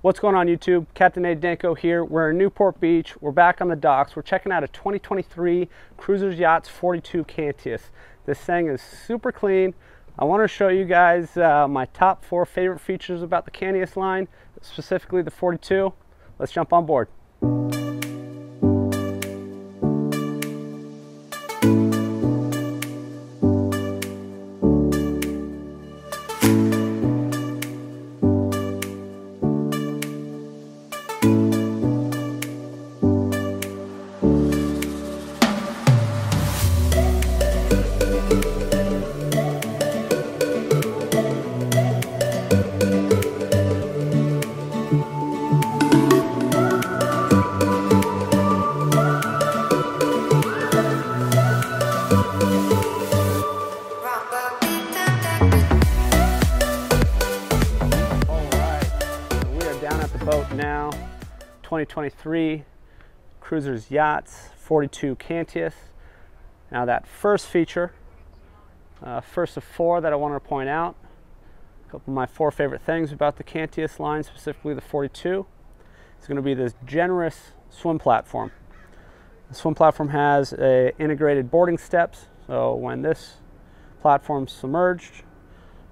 What's going on YouTube? Capt. Eddie Dainko here. We're in Newport Beach. We're back on the docks. We're checking out a 2023 Cruisers Yachts 42 Cantius. This thing is super clean. I want to show you guys my top 4 favorite features about the Cantius line, specifically the 42. Let's jump on board. Now 2023 Cruisers Yachts 42 Cantius. Now that first feature, first of 4 that I want to point out, a couple of my 4 favorite things about the Cantius line, specifically the 42, is going to be this generous swim platform. The swim platform has integrated boarding steps, so when this platform's submerged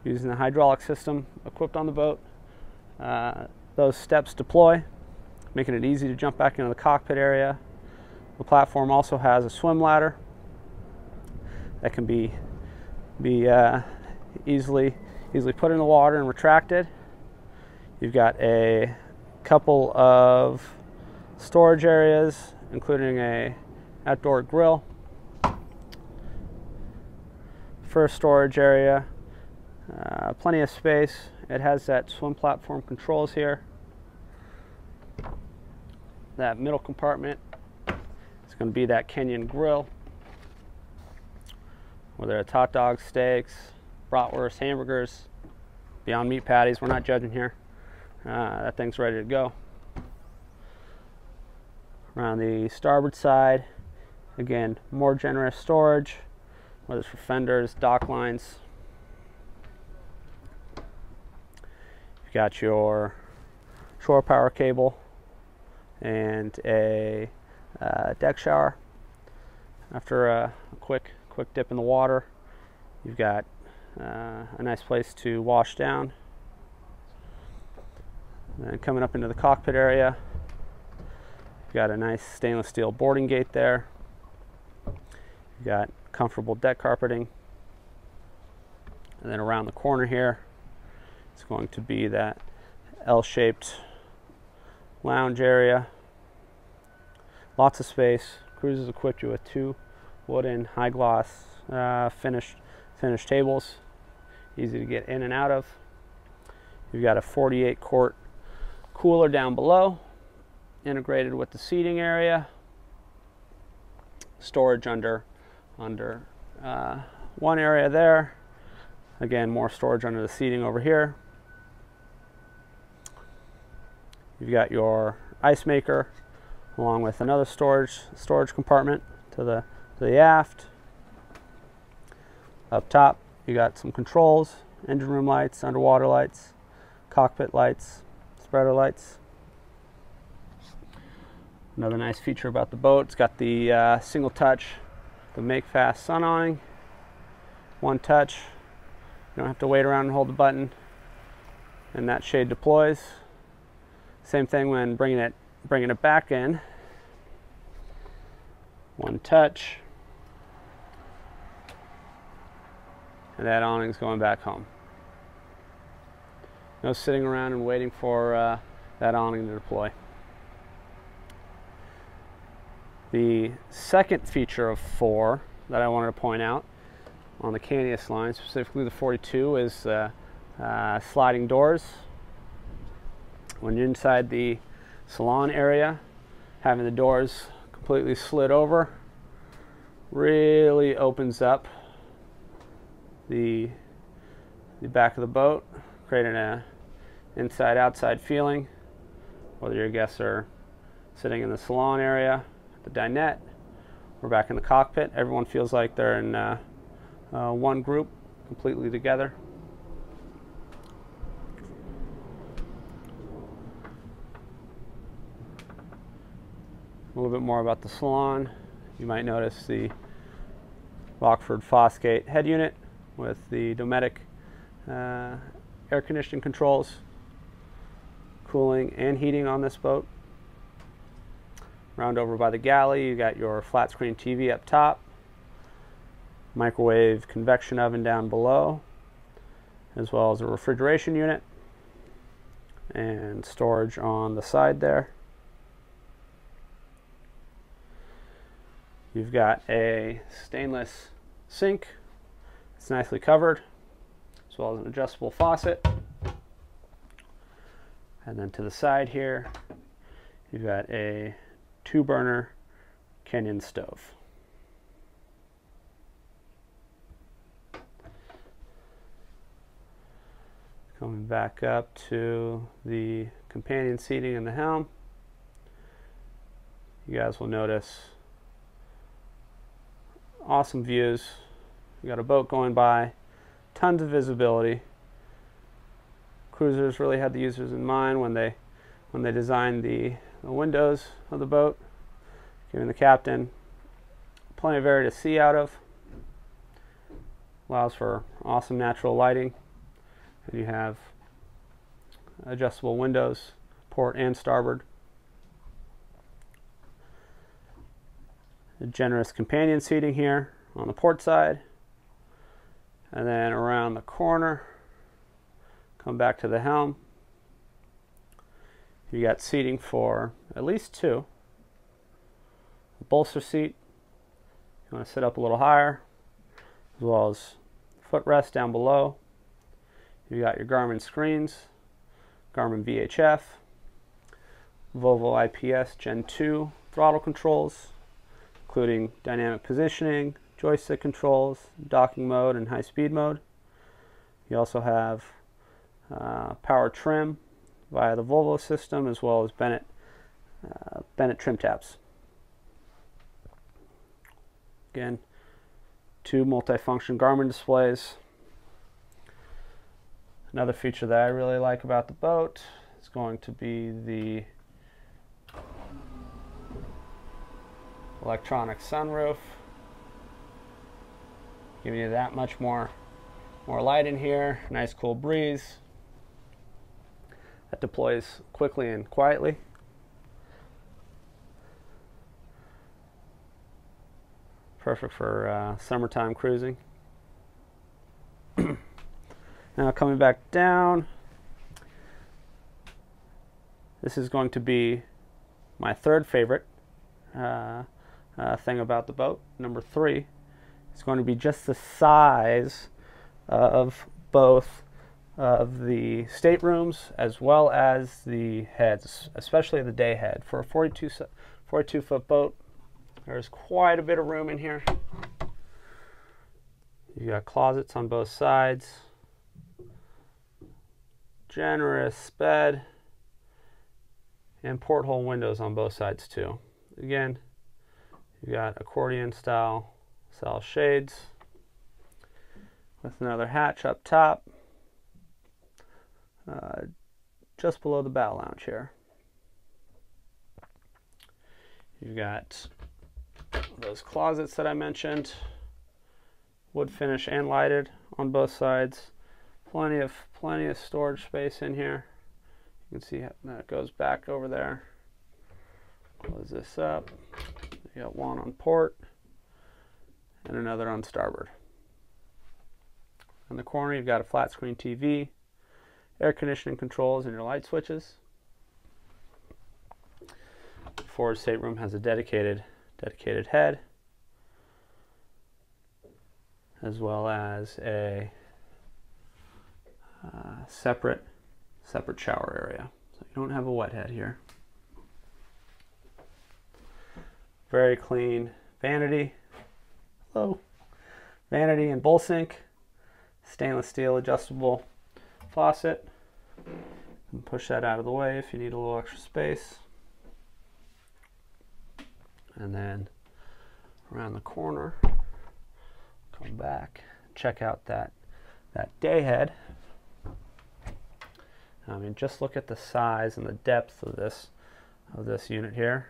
using the hydraulic system equipped on the boat, those steps deploy, making it easy to jump back into the cockpit area. The platform also has a swim ladder that can be easily put in the water and retracted. You've got a couple of storage areas, including an outdoor grill. First storage area, plenty of space. It has that swim platform controls here. That middle compartment is going to be that Kenyon grill, whether it's hot dogs, steaks, bratwurst, hamburgers, Beyond Meat patties. We're not judging here. That thing's ready to go. Around the starboard side, again, more generous storage, whether it's for fenders, dock lines. Got your shore power cable and a deck shower. After a quick dip in the water, you've got a nice place to wash down. And then coming up into the cockpit area, you've got a nice stainless steel boarding gate there. You've got comfortable deck carpeting, and then around the corner here, it's going to be that L-shaped lounge area. Lots of space. Cruisers equipped you with 2 wooden high gloss finished tables, easy to get in and out of. You've got a 48 quart cooler down below, integrated with the seating area. Storage under one area there. Again, more storage under the seating over here. You've got your ice maker along with another storage compartment to the aft. Up top, you got some controls, engine room lights, underwater lights, cockpit lights, spreader lights. Another nice feature about the boat, it's got the single touch, the make fast sun awning. One touch, you don't have to wait around and hold the button, and that shade deploys. Same thing when bringing it back in. One touch, and that awning's going back home. No sitting around and waiting for that awning to deploy. The second feature of 4 that I wanted to point out on the Cantius line, specifically the 42, is sliding doors. When you're inside the salon area, having the doors completely slid over really opens up the back of the boat, creating an inside-outside feeling, whether your guests are sitting in the salon area, the dinette, or back in the cockpit. Everyone feels like they're in one group, completely together. A little bit more about the salon. You might notice the Rockford Fosgate head unit with the Dometic air conditioning controls, cooling and heating on this boat. Round over by the galley, you got your flat screen TV up top, microwave convection oven down below, as well as a refrigeration unit and storage on the side there. You've got a stainless sink, it's nicely covered, as well as an adjustable faucet. And then to the side here, you've got a 2-burner Kenyon stove. Coming back up to the companion seating in the helm, you guys will notice awesome views. You got a boat going by, tons of visibility. Cruisers really had the users in mind when they designed the windows of the boat, giving the captain plenty of area to see out of. Allows for awesome natural lighting. And you have adjustable windows, port and starboard. A generous companion seating here on the port side. And then around the corner, come back to the helm. You got seating for at least two. A bolster seat, you want to sit up a little higher, as well as footrest down below. You got your Garmin screens, Garmin VHF, Volvo IPS Gen 2 throttle controls, including dynamic positioning, joystick controls, docking mode, and high-speed mode. You also have power trim via the Volvo system, as well as Bennett trim tabs. Again, two multifunction Garmin displays. Another feature that I really like about the boat is going to be the electronic sunroof, giving you that much more light in here, nice cool breeze that deploys quickly and quietly. Perfect for summertime cruising. Now coming back down, this is going to be my third favorite thing about the boat. Number three, it's going to be just the size of both of the staterooms as well as the heads, especially the day head. For a 42-foot boat, there's quite a bit of room in here. You got closets on both sides. Generous bed and porthole windows on both sides too. Again, you got accordion style shades with another hatch up top, just below the bow lounge here. You've got those closets that I mentioned, wood finish and lighted on both sides. Plenty of storage space in here. You can see how that goes back over there. Close this up. You got one on port and another on starboard. In the corner, you've got a flat screen TV, air conditioning controls, and your light switches. The forward stateroom has a dedicated head, as well as a separate shower area, so you don't have a wet head here. Very clean vanity. Hello. Vanity and bowl sink, stainless steel adjustable faucet. You can push that out of the way if you need a little extra space. And then around the corner, come back, check out that day head. I mean, just look at the size and the depth of this unit here.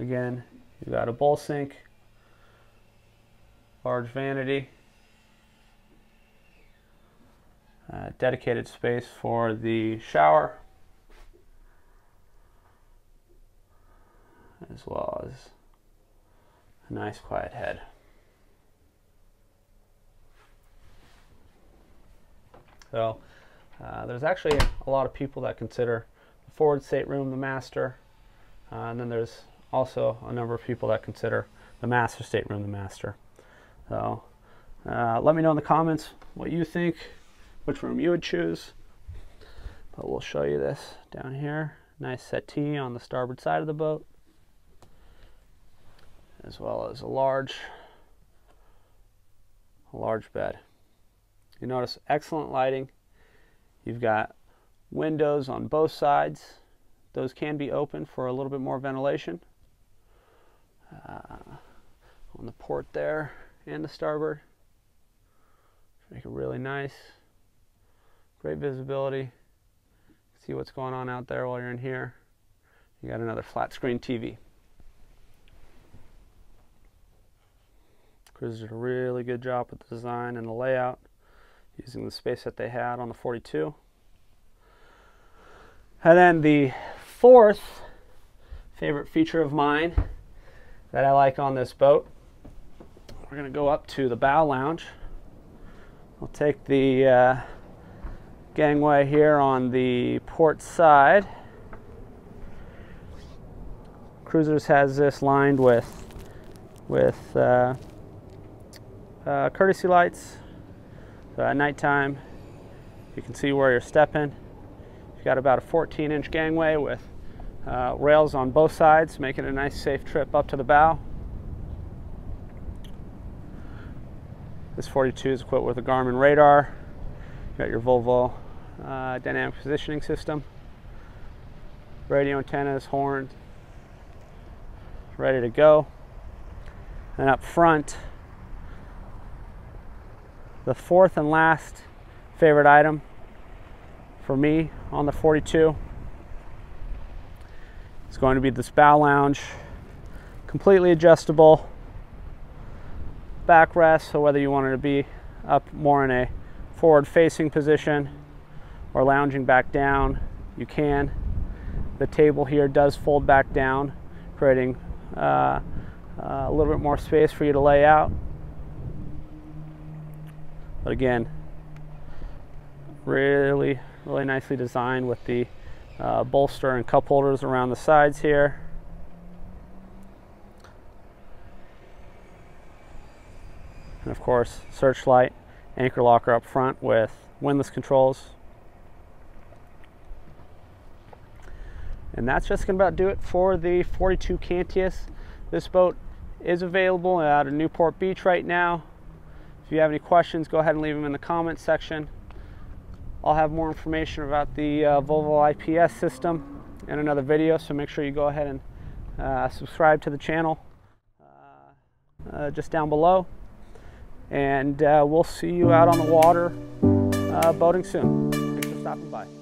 Again, you got a bowl sink, large vanity, dedicated space for the shower, as well as a nice quiet head. So there's actually a lot of people that consider the forward stateroom the master, and then there's also a number of people that consider the master stateroom the master. So let me know in the comments what you think, which room you would choose. But we'll show you this down here. Nice settee on the starboard side of the boat, as well as a large bed. You notice excellent lighting. You've got windows on both sides. Those can be open for a little bit more ventilation on the port there and the starboard. Make it really nice. Great visibility. See what's going on out there while you're in here. You got another flat screen TV. Cruisers did a really good job with the design and the layout, using the space that they had on the 42. And then the fourth favorite feature of mine that I like on this boat, we're going to go up to the bow lounge. We'll take the gangway here on the port side. Cruisers has this lined with courtesy lights. So at nighttime, you can see where you're stepping. You've got about a 14-inch gangway with rails on both sides, making a nice safe trip up to the bow. This 42 is equipped with a Garmin radar. You've got your Volvo dynamic positioning system, radio antennas, horn, ready to go. And up front, the fourth and last favorite item for me on the 42 is going to be this bow lounge, completely adjustable backrest, so whether you wanted to be up more in a forward facing position or lounging back down, you can. The table here does fold back down, creating a little bit more space for you to lay out. But again, really nicely designed with the bolster and cup holders around the sides here. And of course, searchlight, anchor locker up front with windlass controls. And that's just gonna about do it for the 42 Cantius. This boat is available out of Newport Beach right now. If you have any questions, go ahead and leave them in the comments section. I'll have more information about the Volvo IPS system in another video, so make sure you go ahead and subscribe to the channel just down below. And we'll see you out on the water boating soon. Thanks for stopping by.